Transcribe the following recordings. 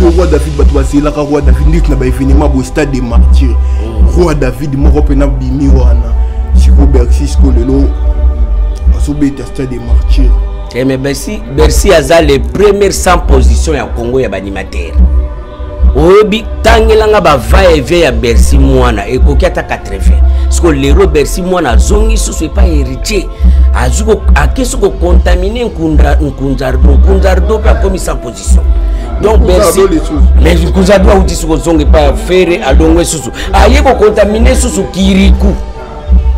Le roi David, c'est le roi David qui a événement au stade des martyrs. Le roi David, mon roi Bimi Wana. Si vous Bercy, ce que le lot, au stade des martyrs. Et mais Bercy a les premières 100 positions au Congo, il y a animateur. Obi tangelanga ba va et vient à Bercy Muana et koketa 80. Parce que le roi Bercy Muana zongi sous pas héritier. Azuko akesoko contaminer kundardo pas comme sa position. Donc Bercy mais kundardo ou disoko zongi pas faire à longwe sous. Ayeko contaminer sous kiriku.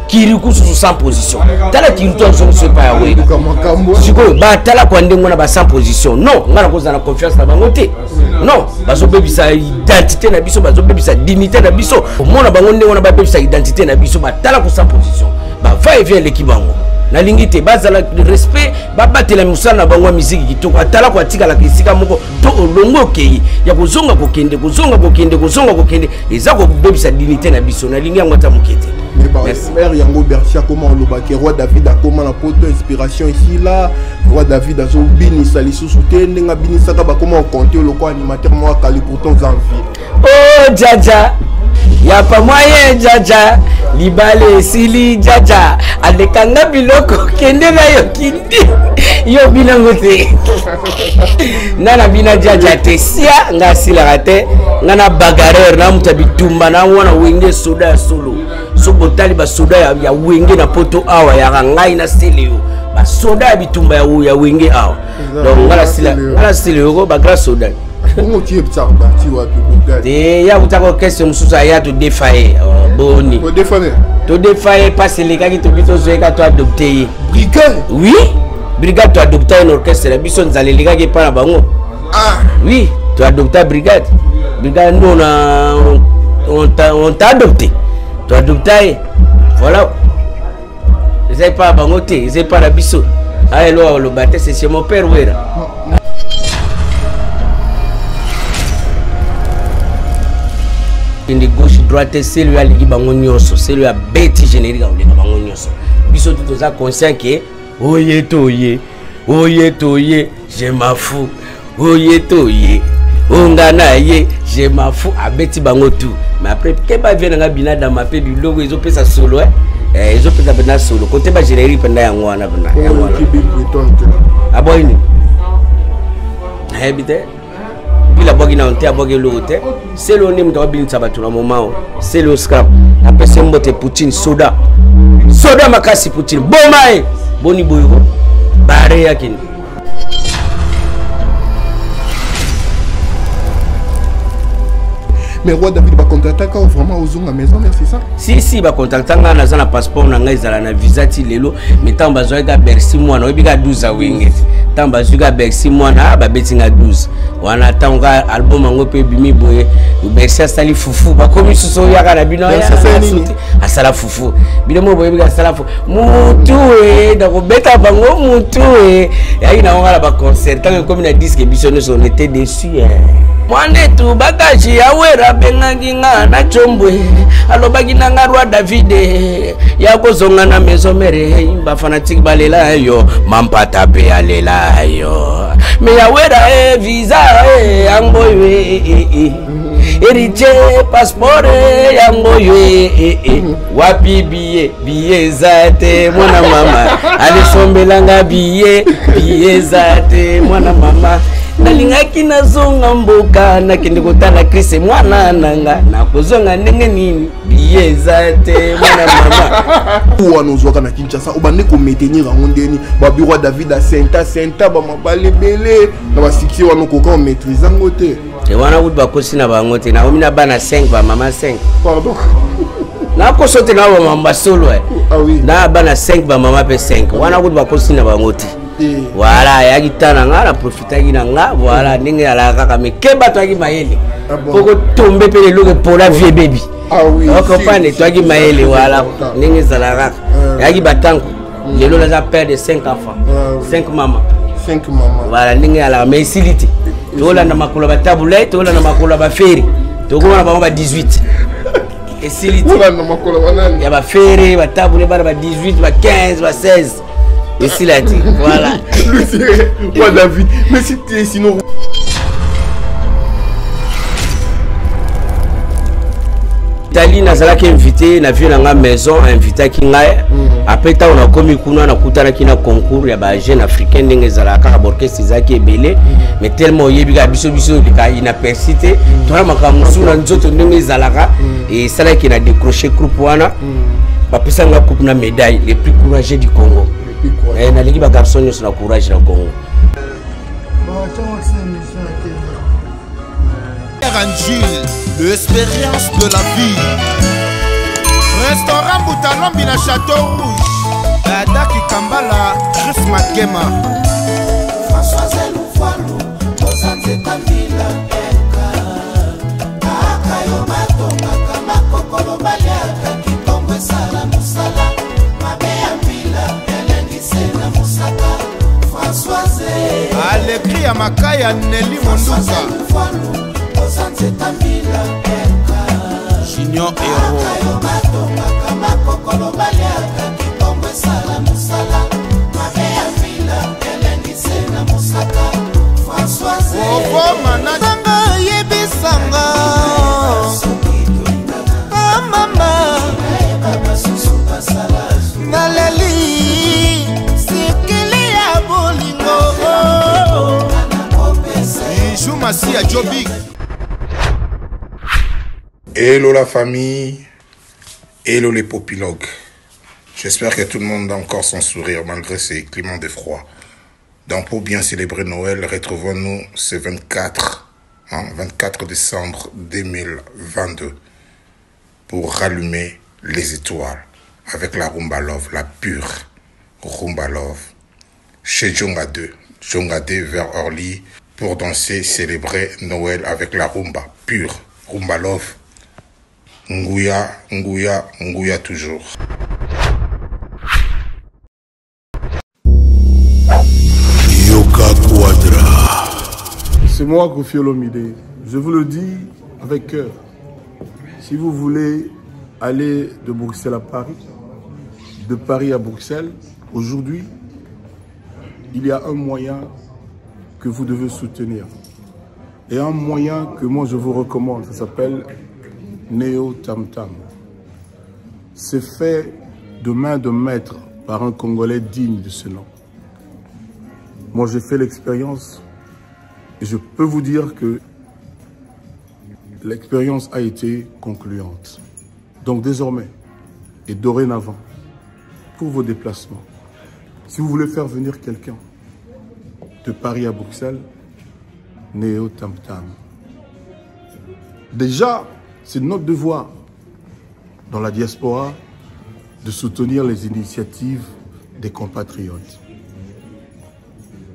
Kiriku sous sans position. Tala kiriku zongi sous pas ouais. Siko ba tala ko ndengona ba sans position. Non, ngana ko za na confiance na bangote. Non, baso baby sa identité na biso, baso baby sa dignité na biso. Mona bango nde wana ba baby sa identité na biso, ba tala ko sa position. Ba va et vient l'équipe bango. Na lingité bazala le respect, ba batela musala na bango musique kitoko. Atala ko atika la kisika moko to olongo ke ya kozonga ko kende, kozonga ko kende, kozonga ko kende. Ezako baby sa dignité na biso, na lingi yango atamukete. Merci mère yango Bercy comment on lobake roi David a comment la porte inspiration ici là roi David a zo binisa li sousute ndenga binisa ka ba comment compter le quoi animateur moi kali pourtant envie oh jaja ya pa moyen jaja libale sili jaja adekanga biloko kende na yo kindi yo bilango te nana bina jaja te sia nga sila te nana bagareur na mutabitumba na wana wenge soda solo sobotali ba soda ya wenge na poto awa ya ngai na silio ba soda bitumba ya wenge awa donc ngala silio ko ba grâce soda on tire ça parti wa Google et ya utako question mususa ya to défailler boni to défailler parce les gars qui to bito zoeka to adopter brigade oui brigade to adopter un orchestre la biso nzale les gars qui parle bango ah oui to adopter brigade brigade nous on t'a adopté. Tu as adopté, voilà. Je n'ai pas bangoté, je n'ai pas la biseau. Allez, là, le bâtiment, c'est chez mon père, ouais. Il est gauche, droite, c'est lui à l'Ibangonioso, c'est lui à bête générique à l'Ibangonioso. Biseau, tu es conscient que, oyé, toyé, je m'en fous, oyé, toyé. Ongana ye, je m'en fous à Betty Bangotou. Mais après, qu'est-ce que je vais faire dans ma paix du logo? Ils ont fait ça solo. Ils ont fait ça solo. Côté bas, j'ai l'air pendant un mois. Ah bon? Eh bien, puis la bogue n'a pas été l'autre. C'est le nom de la bine sabatou à moment. C'est le scrap. Après, c'est mon poutine soda. Soda makasi poutine. Bon, maï. Boni boygo. Baré yakin. Mais roi David va contacter vraiment aux la maison, c'est ça? Si, si, va contacter un passeport, un visa, mais tant que tu as Bercy Muana, tu as 12 à Winget. Tant que tu as Bercy Muana, tu as 12. On attend l'album, on peut bimi boye. Bercy a sali foufou. Comme il se y a des gens qui sali foufou. Il y a des gens qui sali foufou. Moutou, Roberta Bango, moutou. Il y a un concert. Tant que comme il a dit que on était déçus. Mwanetu bagaji ya wera bengangi nga na chombwe alobagi na nga roi David ya kozonga na mezomere imba fanatique balela yo mampata pe alela yo me ya wera visa yangoyo héritier passeport yangoyo wapi biye biye zate mwana mama alisombelanga biye biye zate mwana mama nalingaki na zonga mboka nakende kotala Christ mwana nanga nakozonga ndenge nini biyeza te mwana mama wanozwaka na Kinshasa obande ko maintenir ngo ndeni ba bureau David a senta ba mabale bele na basiki wana ko ka maîtriser ngo te e wana kuti ba kosi na bango te na omina bana 5 ba mama 5 pardon na ko sote na ba mama solo ah oui na bana 5 ba mama pe 5 wana kuti ba kosi na bango te. Voilà, il y a la profite, il y a voilà, il y a la caca, mais qu'est-ce que tu as dit? Pour tomber pour la vieille baby. Ah oui, tu as dit, voilà, il y a la caca. Il y a des battants, il y a père de 5 enfants, 5 mamans. 5 mamans. Voilà, il y a la mécilité. Tu as la taboulette, tu as la ferry, tu as la 18. Et si il y a la ferry, la taboulette, la 18, la 15, la 16. Et s'il a dit, voilà. Lui, c'est Roi David. Mais si tu es sinon. Italie nazalaki invité na vie na maison invité ki ngai après ta on a komi kuna na kutana kina concours ya ba jeune africain ndenge zalaka ka orchestre zaki ebele mais tellement yebika biso biso lika inapercité toi makamu sura nzoto ndenge zalaka et ça là qui a décroché groupe wana ba pesa nga coupe na médaille les plus courageux du Congo et na ligi ba garçon yo na courage na Congo l'expérience de la vie. Restaurant Boutalombi na Château Rouge. Adaki Kambala, Chris Makema. François Zeloufalo, Osanze Kambila, Eka. Akayo Mato, Makama Kokolo Bayaka, Kitombe Sala Musala. Mabea Mbila, Eleni Sena Musaka. François Zeloufalo. Alekri ya Makaya Nelly Monduka. Junior Héros. Hello la famille, hello les popilogues. J'espère que tout le monde a encore son sourire malgré ces climats de froid. Donc pour bien célébrer Noël, retrouvons-nous ce 24 décembre 2022 pour rallumer les étoiles avec la Rumba Love, la pure Rumba Love chez Junga 2. Djonga 2 vers Orly pour danser, célébrer Noël avec la Rumba pure Rumba Love. Nguya, Nguya, Nguya toujours. Yoka Quadra. C'est moi Koffi Olomide. Je vous le dis avec cœur. Si vous voulez aller de Bruxelles à Paris, de Paris à Bruxelles, aujourd'hui, il y a un moyen que vous devez soutenir. Et un moyen que moi je vous recommande, ça s'appelle Néo Tam Tam. C'est fait de main de maître par un Congolais digne de ce nom. Moi, j'ai fait l'expérience et je peux vous dire que l'expérience a été concluante. Donc désormais et dorénavant, pour vos déplacements, si vous voulez faire venir quelqu'un de Paris à Bruxelles, Néo Tam Tam. Déjà, c'est notre devoir dans la diaspora de soutenir les initiatives des compatriotes.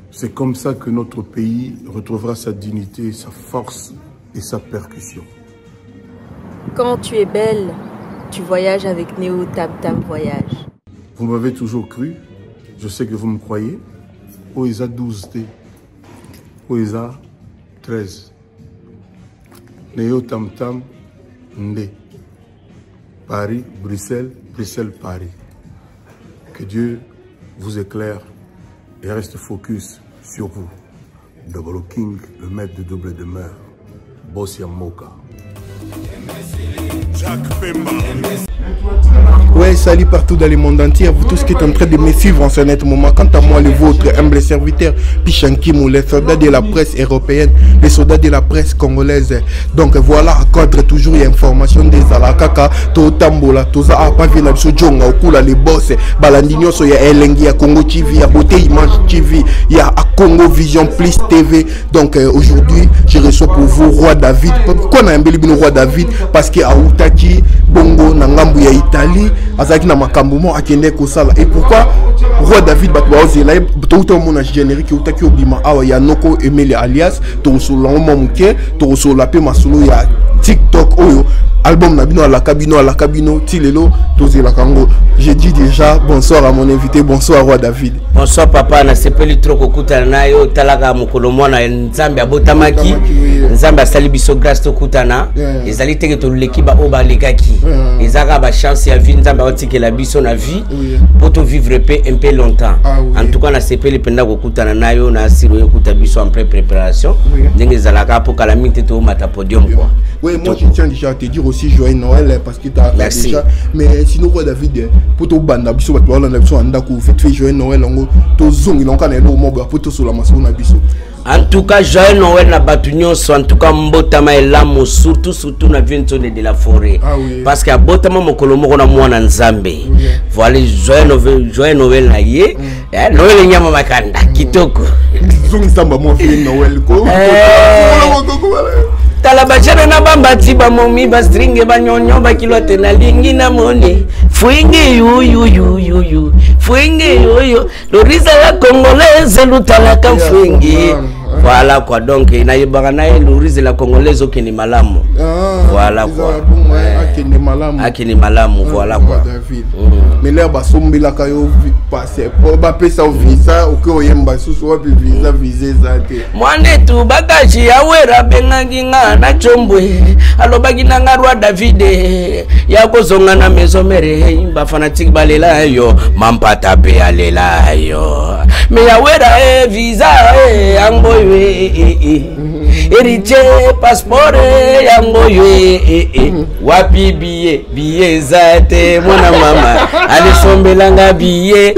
C'est comme ça que notre pays retrouvera sa dignité, sa force et sa percussion. Quand tu es belle, tu voyages avec Néo Tam Tam Voyage. Vous m'avez toujours cru, je sais que vous me croyez. OESA 12D, OESA 13, Néo Tam Tam Ndé. Paris, Bruxelles, Bruxelles, Paris. Que Dieu vous éclaire et reste focus sur vous. Double King, le maître de double demeure. Boss Yamboca. Jacques Pemba. Ouais, salut partout dans le monde entier. Vous tous qui êtes en train de me suivre en ce net moment. Quant à moi, le vôtre, humble serviteur, Pichankimou, les soldats de la presse européenne, les soldats de la presse congolaise. Donc voilà, cadre toujours il y a information des Alakaka, Totambola, Toza, Apavila, Jonah Okula, les boss, Balandino, il y a Elengi, il y a Congo TV, il y a Beauté Image TV, il y a Congo Vision Plus TV. Donc aujourd'hui, je reçois pour vous Roi David. Pourquoi on a un bel Roi David? Parce que Aoutaki, Bongo, Nangambu, il y a Italie. Azaki na makambomo akende kosala et pourquoi Roi David batwaoze la tout mon générique utaki obima awa ya noko emeli alias to solo momuke to solo pe masolo ya TikTok oyo album na bino ala kabino tilelo tozela kango. J'ai dit déjà bonsoir à mon invité, bonsoir Roi David. Bonsoir papa na sepeli troko kutana nayo talaga mukolo mwana nzambe abotamaki nzambe asali biso grâce to kutana ezali teke to lekiba oba lekaki ezaka ba chance ya vie nzambe otike la biso na vie pour to vivre paix un peu longtemps. En tout cas na sepeli penda ko kutana nayo na asiro yo kutabiso en préparation ndenge zalaka pour calamité to mata podium quoi. Oui, moi je tiens déjà à te dire aussi aussi joyeux Noël parce que tu as déjà. Mais sinon, Roi David, pour ton banda, tu vas voir l'anniversaire d'Andako, faites joyeux Noël, ton zong, il en a un homme, pour tout sur la masse, on a biso. En tout cas, joyeux Noël n'a pas tenu, en tout cas, Mbotama et Lamo, surtout, n'a vu une zone de la forêt. Ah oui. Parce qu'à Botama, mon colomo, on a moins en Zambé. Voilà, joyeux Noël, n'a yé. Noël, il y a ma kanda, kitoko. Zong, samba, mon fils, Noël, quoi. Talabajana na bambati ba momi ba stringe ba nyonyo ba kilote na lingi na mone fuinge yu fuinge yu lorisa la congolaise lutalaka fuinge voilà quoi donc na yebaka na lorisa la congolaise okeni malamu voilà quoi akeni malamu voilà quoi mais l'air ba sombila ka yo passer ba pesa au visa okyo yemba susu wa visa visé za te mwane tu bakaji awera benganginga na chombwe alobaki nanga Roi David yakozonga na mesomere ba fanatique balela yo mampata pe alela yo me yawera visa angoywe héritier passeport yangoywe wapi billet zate mwana mama alisombelanga billet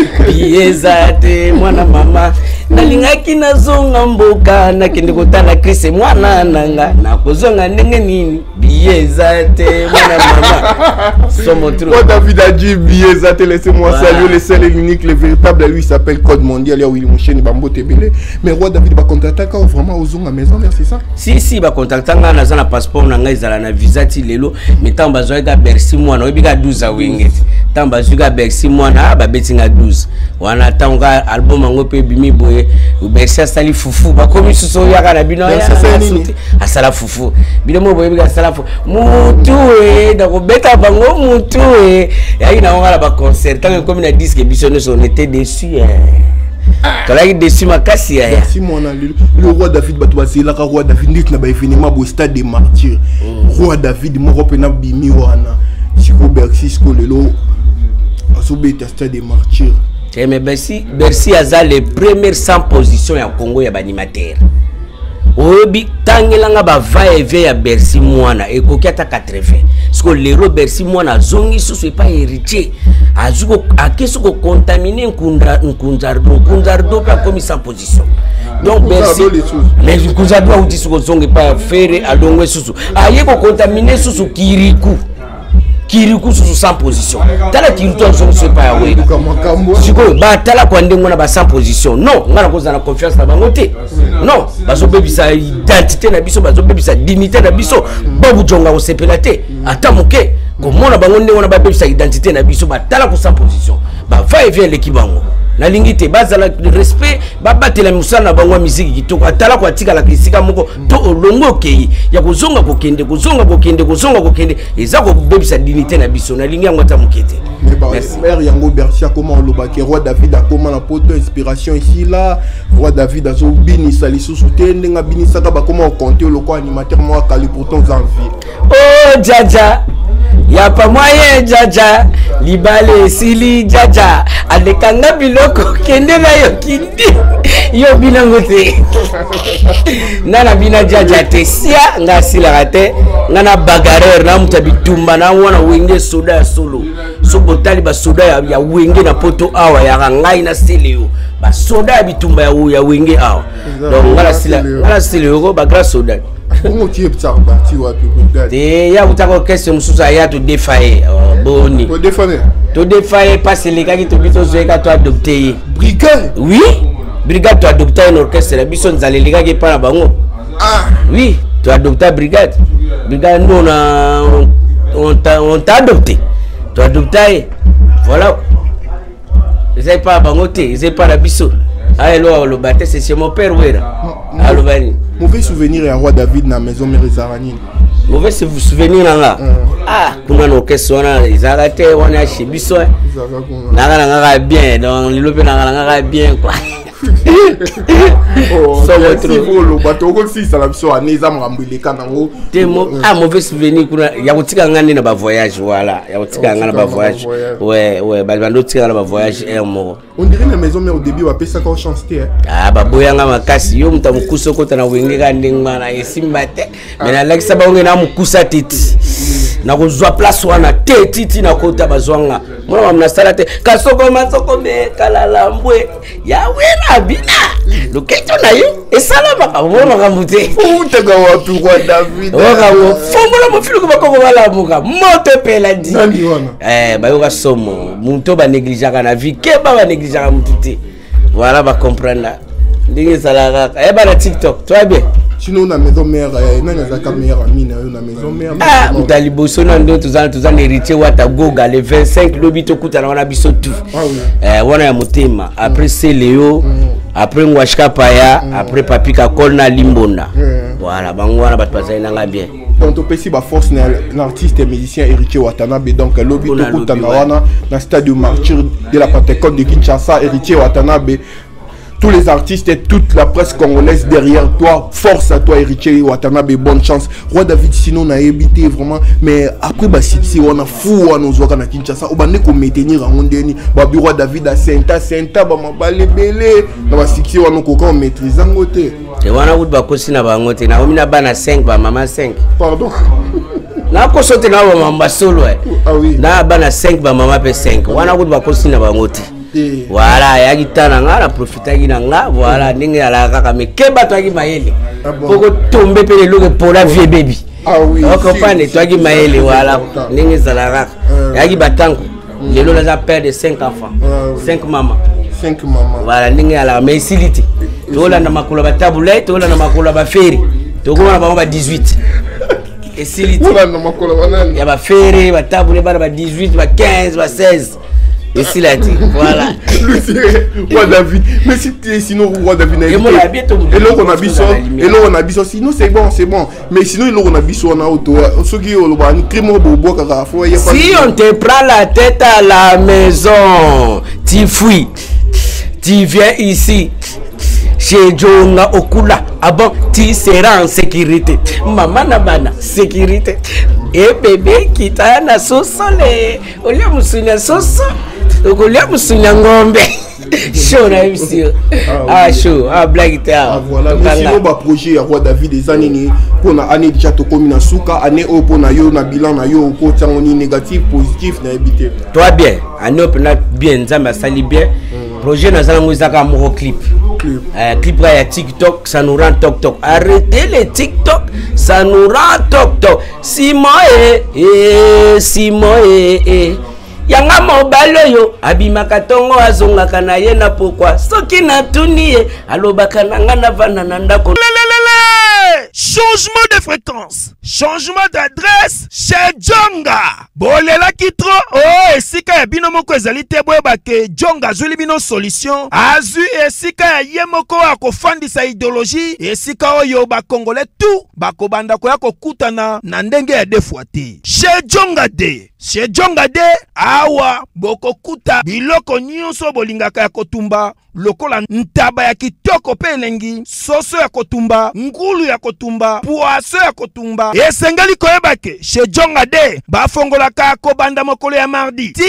zate mwana mama nalingaki nazonga mboka nakende kotala Kriste mwana nanga nakozonga ndenge nini billet zate mwana mama somo trop Roi David a dit billet zate laissez-moi saluer le seul et l'unique le véritable lui s'appelle code mondial ya wili mosheni bambo tebele mais Roi David va contacter vraiment aux zonga maison c'est ça si va contacter na zana passeport nanga izala na visa ti lelo mais tant bazwa ka Bercy Muana obika 12 a wingeti tant bazwa ka Bercy Muana ba betinga 12 wana tanga album ngo pe bimi boy ou bien ça sali foufou pas comme ce sont y'a la bino à sala foufou bien moi voyez bien sala foufou moutoué donc bêta bango moutoué y'a une on a la concert tant que comme il a dit que bisonneuse on était déçu quand là il déçu ma casse y'a le Roi David batoisi la Roi David dit n'a pas finalement au stade des martyrs Roi David mon repère n'a bimi wana si vous bercy ce que le lot à souber stade des martyrs. Mais Bercy a les premières 100 positions au Congo ya animateur. Obi tangelanga ba va et vient à Bercy Muana et kokiata 80. Parce que l'héros Bercy Muana zongi sous c'est pas héritier. Azuko a qu'est-ce qu'on contamine un kundardo pas comme 100 positions. Donc Bercy mais kundardo ou disoko zongi pas faire à longwe sous. Aye ko contaminer sous kiriku. Kiriku sous 100 positions. Tala Kiriku on se pas oui. Si ko ba tala ko ndengo na ba 100 positions. Non, ngana ko zana confiance na bangote. Non, bazo bebisa identité na biso, bazo bebisa dignité na biso. Babu Djonga ko sepelate. Ata moke ko mona bango ndengo na ba bebisa identité na biso ba tala ko 100 positions. Ba va et vient l'équipe bango. Na lingité bazala le respect ba batela musala na bango musique kitoko atala ko atika la kisika moko to olongo keyi ya kuzonga kokende kuzonga kokende ezako bebisa dignité na biso na lingi yango tamukete maire yango Bercy comment on lobaki Roi David a comment la porte inspiration ici là Roi David a zo binisa lisusu te ndenga binisa ka ba comment compter le quoi animateur moi kali pourtant envie oh jaja ya pa moyen jaja libale sili jaja alekanga biloko kende na yo kindi yo bilango te nana bina jaja te sia nga sila te nana bagareur na muta bitumba na wana wenge soda ya solo so botali ba soda ya wenge na poto awa ya ngai na silio ba soda ya bitumba ya wenge awa donc ngala silio ko ba grâce soda comment tu es parti ou à tout regarder et ya utako question susa ya to défailler boni to défailler parce que les gars qui te biso zeka to adopter brigade oui brigade to adopter un orchestre la biso nzale les gars qui parle bango ah oui to adopter brigade nous on t'a adopté to adopter voilà ils aient pas bangoté ils aient pas la biso allo le bâté c'est mon père wera allo bani mauvais souvenir à Roi David na maison Merizarani. Mauvais souvenir là. Ah, kuna no kesona izarate wana shibiso. Nanga bien donc le lope nanga bien quoi. Oh, ça va trop le bateau ko si sala biso aneza mrambuleka nango. Temo ah mauvais souvenir kuna ya kutika ngani na ba voyage voilà, ya kutika ngana ba voyage. Ouais, ba bando tika na ba voyage ermo. On dirait la maison mais au début on a payé ça quand chance t'es. Ah bah boyanga makasi yo mtamukuso ko tana wengeka ndingana esimbate. Mais na like ça ba ngena mukusa titi. na kozwa place wana te titi na kota bazwanga mwana mnasala te kasoko masoko me kalala mbwe ya wena bina loketo na yo esala makabona kamute utega watu kwa David wakawo fombola mofilu bakoko bala mboka moto pela di nandi wana bayoka somo muntu ba negligera na vie ke ba negligera mutute voilà ba comprendre la ndingi sala ka eba na TikTok toi bien. Sinon, on a maison mère, on a meilleure amie, on a maison mère. Ah, on a les Bolsonaro, tous les héritiers, Wata Goga, les 25 lobby, tout à l'heure, on a biso tout. On a mon thème. Après, c'est Léo, après, Mwashka Paya, après, Papi Kakolna Limbona. Voilà, on a passé un an bien. Donc, on peut aussi force l'artiste et musicien héritier Watanabe, donc lobby, tout dans le stade du martyr de la Pentecôte de Kinshasa, héritier Watanabe. Tous les artistes et toute la presse congolaise derrière toi, force à toi, Heritier Watanabe, bonne chance. Roi David, sinon on a évité vraiment, mais après, si on a fou à nos oies à Kinshasa, on va maintenir en Mondeni, Roi David à Senta, Bamabalébélé, on va si on a maîtrise en côté. Et on a eu beaucoup de na on 5, maman 5. Pardon? Na ko sote na maman solo. Ah oui. Na bana 5, maman 5. On a eu beaucoup de voilà, il y a des gens profité de la voilà, il y a des gens mais qui pour tomber pour la vie bébé. Ah oui, toi qui voilà, il y a des gens qui ont la père de 5 enfants, 5 mamans. 5 mamans. Voilà, il y a des gens qui ont la taboulette, tu as la ferry, tu as 18. Et si tu as la ferry, la taboulette, 18, 15, 16. Et si la dit, voilà. Roi David, mais si sinon Roi David et on habite sinon c'est bon, mais sinon on habite sur on a auto. Si on te prend la tête à la maison, tu fuis, tu viens ici. Chez Jonah Okula, avant tu seras en sécurité. Maman n'a pas de sécurité. Et bébé qui t'a na sauce, on lui a moussouna sauce, on lui a moussouna ngombe. Chaud, là, monsieur. Ah, chaud, ah, blague, ah, voilà. Sinon, bah, projet à Roi David des années, pour la année déjà, tu commis dans Souka, année au pour na yo, na bilan, na yo, pour ça, on est négatif, positif, na habité. Toi, bien, année au bien, ça m'a sali bien. Projet dans un mousaka clip. Clip à TikTok, ça nous rend toc toc. Arrêtez les TikTok, ça nous rend toc toc. Si moi, yanga mobile yo abimakatongo azonga kana yena pourquoi soki na tunie alobaka nanga na vana na ndako. Changement de fréquence, changement d'adresse chez Djonga. Bolela kitro oh esika ya bino moko ezali te boyeba ke Djonga azuli bino solution. Azu esika ya ye moko akofandisa idéologie esika oyo ba Congolais tout bakobanda ko ya kokutana na ndenge ya defuate. Chez Djonga 2. Chez Djonga 2 awa bokokuta biloko nyonso bolingaka ya kotumba lokola ntaba ya kitoko pe elengi soso ya kotumba ngulu ya kotumba poaso ya kotumba esengeli koyebake chez Djonga 2 bafongolaka kobanda mokolo ya mardi ti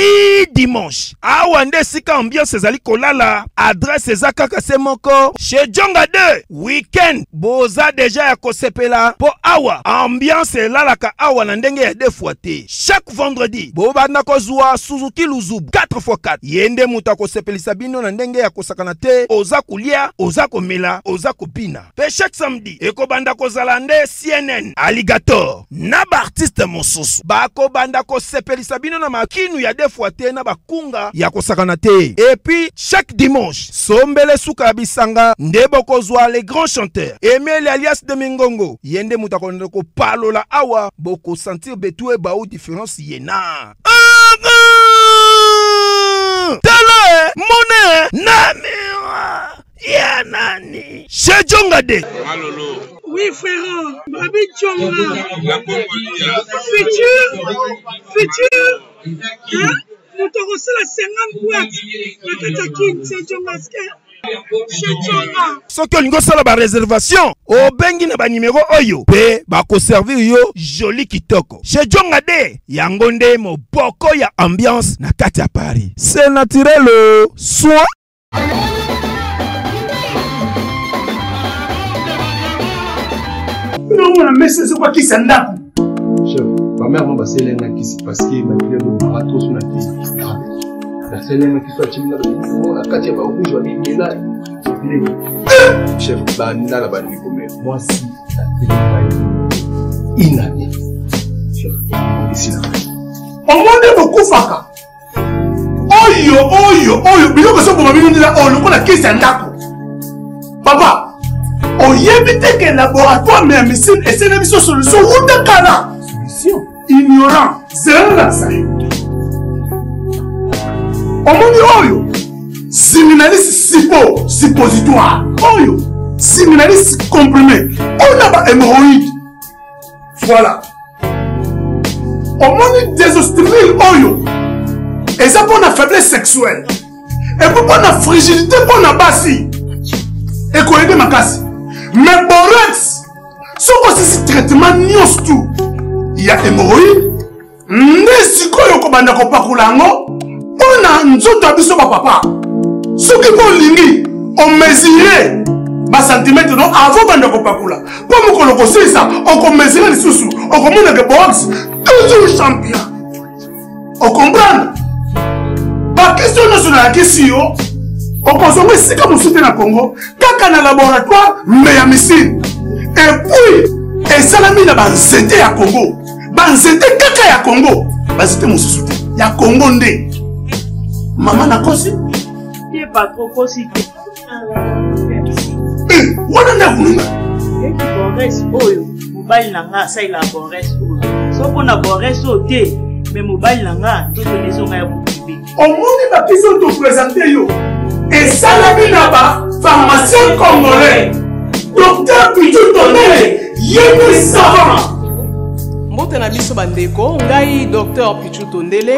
dimanche awa nde sika ambiance ezali kolala adresse eza kaka se moko chez Djonga 2 weekend boza deja ya kosepela po awa ambiance elalaka awa na ndenge ya defuate chaque vendredi bobanda kozwa Suzuki Luzubu 4x4 yende muta kosepelisa bino na ndenge ya kosakanate oza kulia oza komela oza kopina pe chaque samedi ekobanda kozalande CNN Alligator na ba artiste mosusu bakobanda kosepelisa bino na makinu ya defuate na bakunga ya kosakanate et puis chaque dimanche sombele suka bisanga nde bokozwa les grands chanteurs Emile alias de Mingongo yende muta konde kopalola awa boko sentir betue bao différence yena Tala Mone Namira Yanani Chez Djonga 2. Oui frère, Babi Djonga. Futur. Hein? Nous t'aurons la 50 boîtes. La Katakin, c'est Djonga. Sans que nous avons la réservation, au bengi na ba numéro oyo, pe ba ko servir yo joli kitoko. Chez Djonga 2, yangonde mo boko ya ambiance na kati ya Paris. C'est naturel le soin. Non, on a messé ce quoi qui s'en date. Chef, mère m'a passé les mains qui se passent, qui m'a dit mon barato sur la vie. La seule main qui soit timide, la quatrième fois où je vais aller là, chef banana la banni comme moi si inane. Chef ici là. On monte beaucoup faka. Oyo oyo oyo, bien que ça pour venir dire oh le la question d'accord. Papa. On y évite qu'un laboratoire mais médecine et c'est une solution ou de cana. Solution ignorant, c'est un ça. On m'a dit, séminaliste suppositoire, séminaliste comprimé, on a pas hémorroïde. Voilà. On m'a dit, désostérile, et ça pour la faiblesse sexuelle. Et pour la fragilité, pour la basse. Et qu'on aide ma casse. Mais borex, ce processus de traitement n'y tout. Il y a hémorroïde, mais si on a un papa. Ce qui est on mesurait par centimètre avant Pakula. Pour nous connaître ça, on mesurait les sous-sous. On comprend que borex, toujours champion. On comprend. Par question nationale, question. On consomme ce que nous soutenons au Congo, quand on a un laboratoire, mais il y a un missile. Et puis, et salami n'a pas zété à Congo. Ban zété caca à Congo. Bah c'était mon soutien. Il y a Congo ndé. Maman n'a pas si. Il n'y a pas trop si. Eh, on en a voulu. Et qui borresse, oh, mobile n'a ça il a borresse. Sauf qu'on a borresse au thé, mais mobile n'a tout le désordre à vous priver. On m'a dit la question de présenter yo. Et Salami Naba, pharmacien congolais, docteur Pitou Tonele, Yémi Savant. Mbote na biso bandeko, ngai docteur Pitou Tonele,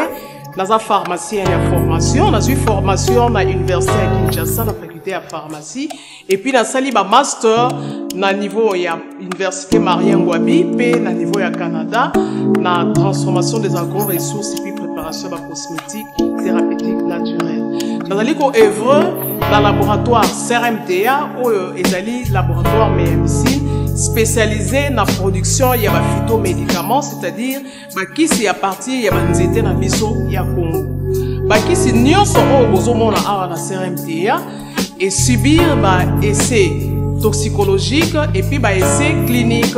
naza pharmacien ya formation, nazui formation na université ya Kinshasa na faculté ya pharmacie, et puis na sali ba master na niveau ya université Marien Ngouabi, pe na niveau ya Canada, na transformation des agro-ressources et puis préparation ba cosmétique, thérapeutique naturelle. Nous allons œuvrer dans le laboratoire CRMTA ou le laboratoire M.E.M.C. spécialisé dans la production de phytomédicaments, c'est-à-dire qui est à partir de la Nabiso et à Congo. Qui est à la CRMTA et subir des essais toxicologiques et puis des essais cliniques.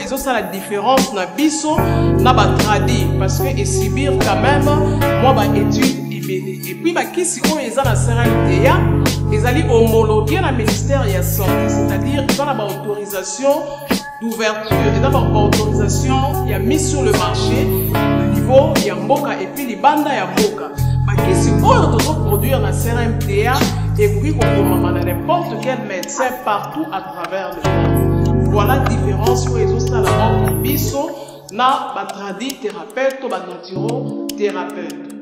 Ils ont la différence dans Nabiso et traduit parce que subir quand même des études. Et puis, qui si on est dans la CRMTA, ils allaient homologuer le ministère de la Santé, c'est-à-dire qu'ils ont l'autorisation d'ouverture, ils ont l'autorisation mise sur le marché au niveau Yamboca et puis les bandes Yamboca. Qui si on doit produire la CRMTA et puis qu'on commande à n'importe quel médecin partout à travers le monde. Voilà la différence pour les autres salariés de Bisso, na batradi thérapeute ou batradi thérapeute.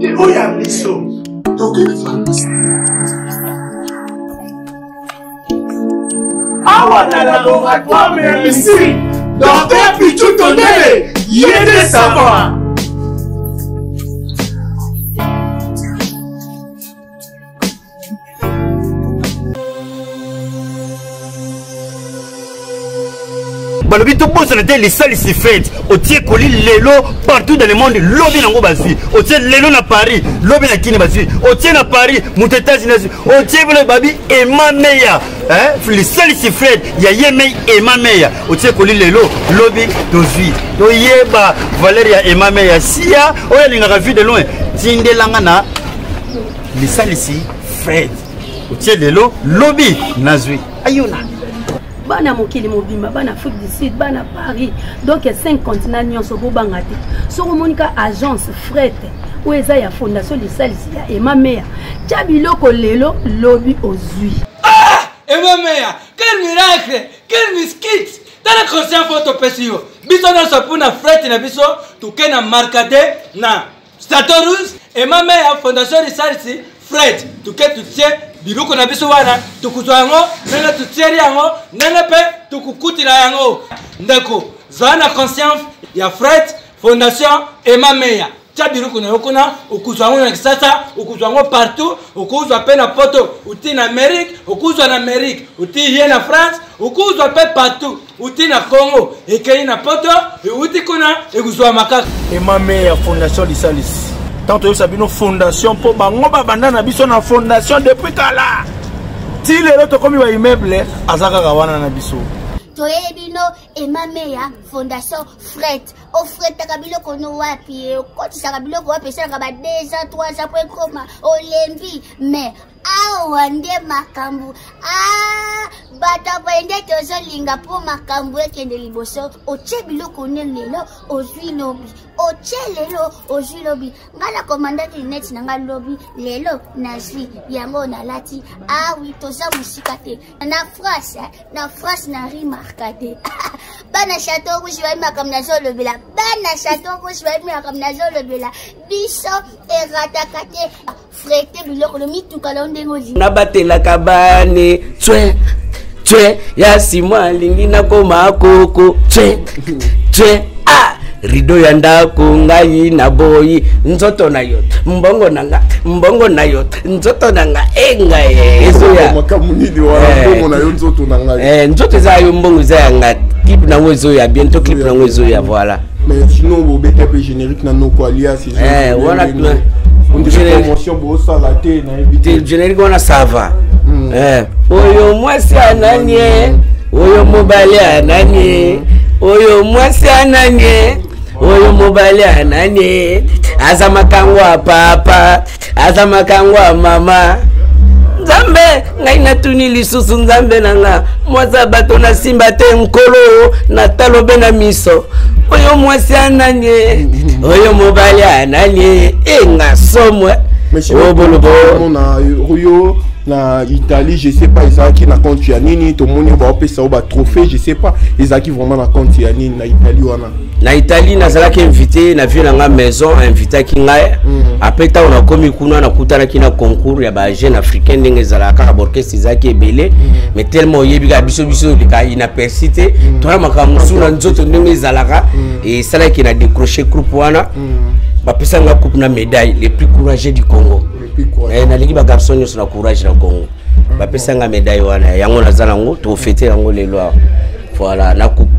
Et où y'a un biseau? Donc il faut un biseau. Awa na laboratoire mais ici, docteur Pitou Tonele, Yéde Savant. Balobi tout bon sur les salles ici faites. Au tiers colis l'élo partout dans le monde. Lobby n'ango basi. Au tiers l'élo na Paris. Lobby na Kine basi. Au tiers na Paris. Mouteta zinasi. Au tiers le babi Emma Meya. Hein? Les salles ici faites. Ya Yemei Emma Meya. Au tiers colis l'élo lobby dosi. Oyeba Valeria Emma Meya. Sia. Oya n'inga vu de loin. Tinde langana. Les salles ici faites. Au tiers l'élo lobby nazui. Ayona. Bana mokili mobimba bana Afrique du Sud bana Paris donc 5 continents nyonso bobangate soko monika agence fret ou eza ya fondation de salisi ya Emamea chabiloko lelo lobby ozui ah Emamea quel miracle quel miskit tala conscient photo pesio biso na sopuna fret na biso tukena markate na statorus Emamea fondation de salisi fret tuketu tie biloko na biso wana tukutwa yango nanga tutieri yango nanga pe tukukutila yango ndeko zana conscience ya Fred Fondation Emma Meya Et ma mère, fondation de Salis. Tant que Sabino fondation pour Bangoba Bandana Bissona fondation depuis Kala. Si les autres comme il meuble, Azaka Gawana Nabiso. Toyebino et ma mère, fondation Fret. Au Fret, Kabilo Konoapi, au Koti Sabilo Koapi, Sangaba 200, 300 points coma, Olembi, mais. Ah, Wande Makambu. Ah, Bata Wende Tozolinga pour Makambu et Kendeliboso. Au Chebilo Konelelo, au Zuinobi. Au Chelelo, au Zuinobi. Gala commandant du net Nanga Lobby, Lelo, Nazi, Yango Nalati. Ah oui, Toza Moussicate. Na France n'a remarqué. Bana Château Rouge va me comme Nazo le Bela. Bana Château Rouge va me comme Nazo le Bela. Bisso et Ratakate. Frette, Bilo, le mitou calon. Nabate la cabane, tue, tue, ya sima lingina koma koko, tue, tue, ah, rido yanda kungayi na boyi, nzoto na yot, mbongo na yot, nzoto na nga enga ezo ya. Makamunidi wa mbongo na yot, nzoto na nga. Nzoto za yo mbongo za ya nga, clip na wezo ya, bientôt clip na wezo ya, voilà. Mais sinon, vous avez un générique dans nos alias, c'est ça. Voilà. On dit promotion pour ça la télé na éviter générique on a ça va. Oyo mwasi ananye, oyo mobali ananye, oyo mwasi ananye, oyo mobali ananye, azamakangwa papa, azamakangwa mama. Nzambe ngai natuni lisusu nzambe nanga mwaza bato na simba te nkolo na talobe na miso. Oyo mwasi ananye, oyo mobali ananye, enga somwe. O bolobo na Rio na Italie, je sais pas Isaki na compte ya nini, to moni ba opesa ba trophée, je sais pas Isaki vraiment na compte ya nini na Italie wana. Na Italie na zalaki invité na ville nga maison invité kinga. Après ta on a komi kuna na kutana kina concours ya ba jeune africain ndenge zalaka ka orchestre Isaki ebele, mais tellement yebika biso biso lika inapercité, tola makamusu na nzoto ndenge zalaka et sala ki na décrocher groupe wana. Bapesa nga coupe na médaille les plus courageux du Congo. Na ligi ba garçon nyo na courage na Congo. Bapesa nga médaille wana yango na zalango to fêter yango les lois. Voilà la coupe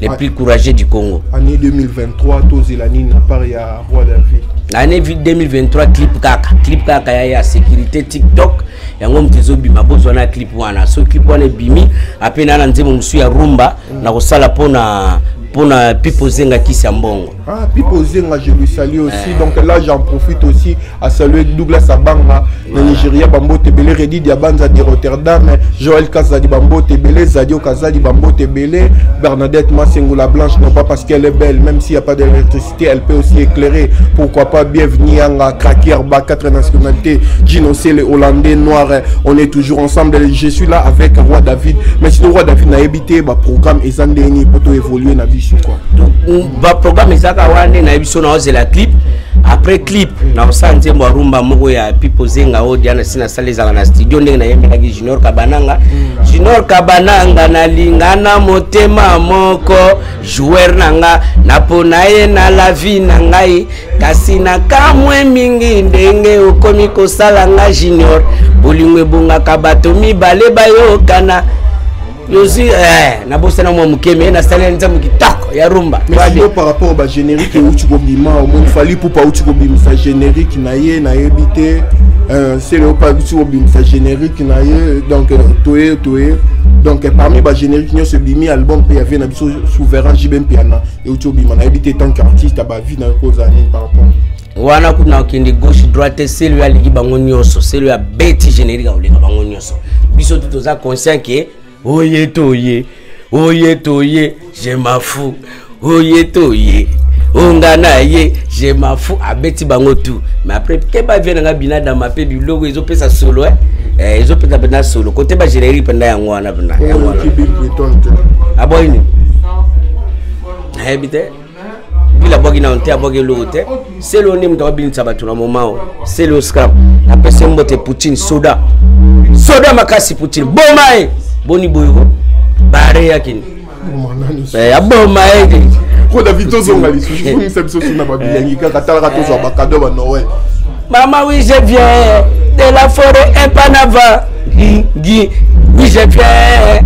les plus courageux du Congo. Année 2023 Tozilani na part ya Roi David. L'année 2023 clip kaka ya sécurité TikTok yango mtizo bima bozo na clip wana. So clip wana bimi apena na nzemo msu ya rumba na kosala pona pour la Pipo Zenga qui s'en bon. Ah, Pipo Zenga, je lui salue aussi. Donc là, j'en profite aussi à saluer Douglas Abanga, le Nigeria, Bambo Tebele, Redi Diabanza de Rotterdam, Joël Kazadi Bambo Tebele, Zadio Kazadi Bambo Tebele, Bernadette Massengoula Blanche, non pas parce qu'elle est belle, même s'il n'y a pas d'électricité, elle peut aussi éclairer. Pourquoi pas, bienvenue à Krakier, Ba, 4 nationalités, Gino, c'est les Hollandais, Noirs, on est toujours ensemble. Je suis là avec Roi David, mais si le Roi David n'a évité, bah, programme et Zandéni, pour évoluer dans la vie. Ba programme ezaka wana na biso na ozela clip après clip na osante mo rumba moko ya Pipo Zenga odi ana sina sale za na studio ndenge na yemba ki Junior Kabananga na lingana motema moko joueur nanga na pona ye na la vie nangai kasi na kamwe mingi ndenge okomi kosala nga Junior bolingwe bonga kabato mibale bayokana. Je suis na bosse na moi mukeme na sala nzamu kitako ya rumba. Mais par rapport au générique où tu gobima au moins fallu pour pas où tu gobima sa générique na yebité c'est le pas où tu gobima sa générique na donc toé donc parmi ba générique ni ce bimi album il y avait na biso souverain JBM piano et où tu gobima na yebité tant qu'artiste ba vie na cause ani par rapport wana kuna kindi gauche droite c'est lui ali bango nyoso c'est lui a bête générique au le bango nyoso biso tout ça conscient que Oye toye, je m'en fous. Oye toye, ongana ye, je m'en fous. Abeti bango tout. Mais après, keba vient nga bina dans ma paix du logo, ils ont fait ça solo. Ils ont fait ça bina solo. Côté ba généri penda yango ana bina. Aboyini. Habite. Bila bogina onte aboge logote. C'est le name de bin sabatuna moment. C'est le scrap. Après c'est mbote poutine soda. Soda makasi poutine. Bomae. Boni boyo bare yakini. Bon, Maman, oui, je viens de la forêt et Panava. Oui, je viens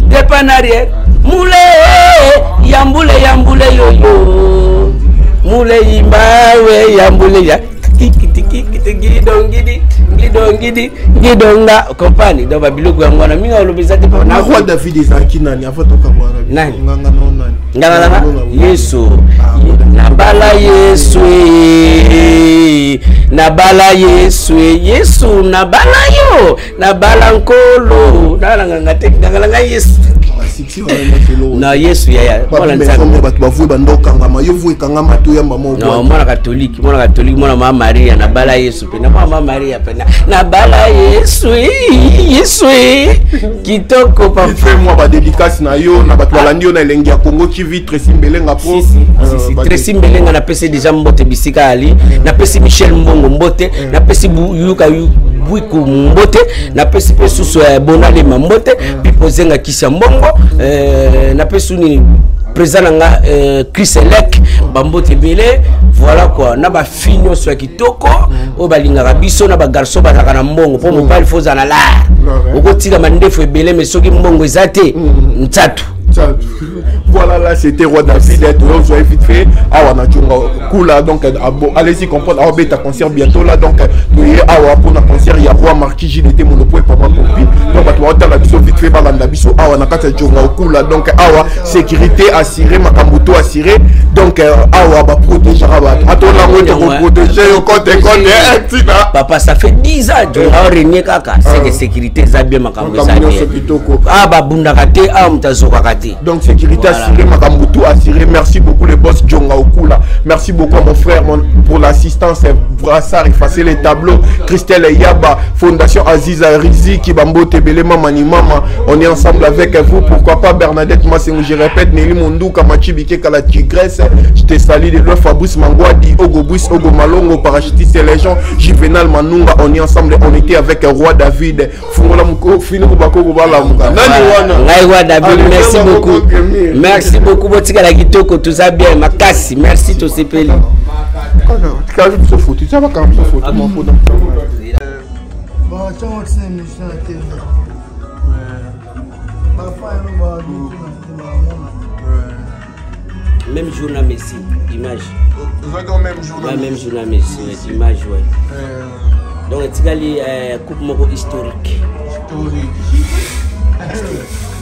de Panarrière. Moule, yamboule, yamboule, yo. Moule, yimbawe, yamboule, ya. Guidongidi, guidonga, compagnie, dans Babylone, Guangwana, Minga, l'obésité, pour la roi David des Akinani, avant ton camarade. Nan, Yesu, Nabala Yesu, Nabala Yesu, Yesu, Nabala Yo, Nabala Nkolo, Nalanga, Nalanga Yesu. Non, Yesu, Yaya, moi la catholique, moi Maria, Nabala Yesu, Nabala Maria, Nabala Yesu, Yesu, Kitoko, fais-moi ma dédicace, Nayo, Nabatualandio, Nalengia, Congo, Kivi, Tresimbelenga, Tresimbelenga, Napesi déjà Mbote Bissika Ali, Napesi Michel Mbongo Mbote, Napesi Yuka Bouikou Mbote, Napesi Pesous Bonale Mambote, Pipozenga Kisambongo. Napesouni présent nga Chriselec Bambo Tebele voilà quoi na ba finyo so kitoko o balinga rabiso na ba garçon ba takana mbongo pour mon pas il faut ça la okotika mandefu ebele mais soki mbongo ezate ntatu. Voilà, là c'était Roi David, vous avez vite fait. Ah, on a Jonah Okula, donc allez-y comprendre. Ah, bête à concert bientôt là, donc nous y est pour un concert. Il y a Roi Marquis, j'ai été monopole pour ma copine. Donc, on va voir la biso vite fait, balanda biso. Ah, on a quatre Jonah Okula, donc ah, sécurité assurée, ma camoto assurée. Donc, ah, bah protéger, ah, ton amour de protéger au côté, côté. Papa, ça fait 10 ans, Jonah régné kaka. C'est que sécurité, ça bien ma camoto. Ah, bah bundakate, ah, m'tazokakate. Donc sécurité assurée, Madame Boutou assurée. Merci beaucoup les boss Djonga Okula. Merci beaucoup à mon frère pour l'assistance. Brassard, effacer les tableaux. Christelle et Yaba, Fondation Aziza Rizi, Kibambo Tebele, Mamani Mama. On est ensemble avec vous. Pourquoi pas Bernadette Massengou, je répète, Nelly Mondou, Kamachi Bike, Kala Tigresse. Je te salue de l'œuf, Fabrice Mangouadi, Ogobus, Ogomalongo, Parachutiste et les gens. Juvenal Manunga, on est ensemble. On était avec Roi David. Fungola Mouko, Finou Bako, Bala Mouka. Roi David, merci. Beaucoup. Merci beaucoup, Botika la Guitoko, tout ça bien, ma casse, merci tout ce pays. Même jour la Messie, image. Même jour la Messie, image, ouais. Donc, tu as coupe historique. Historique.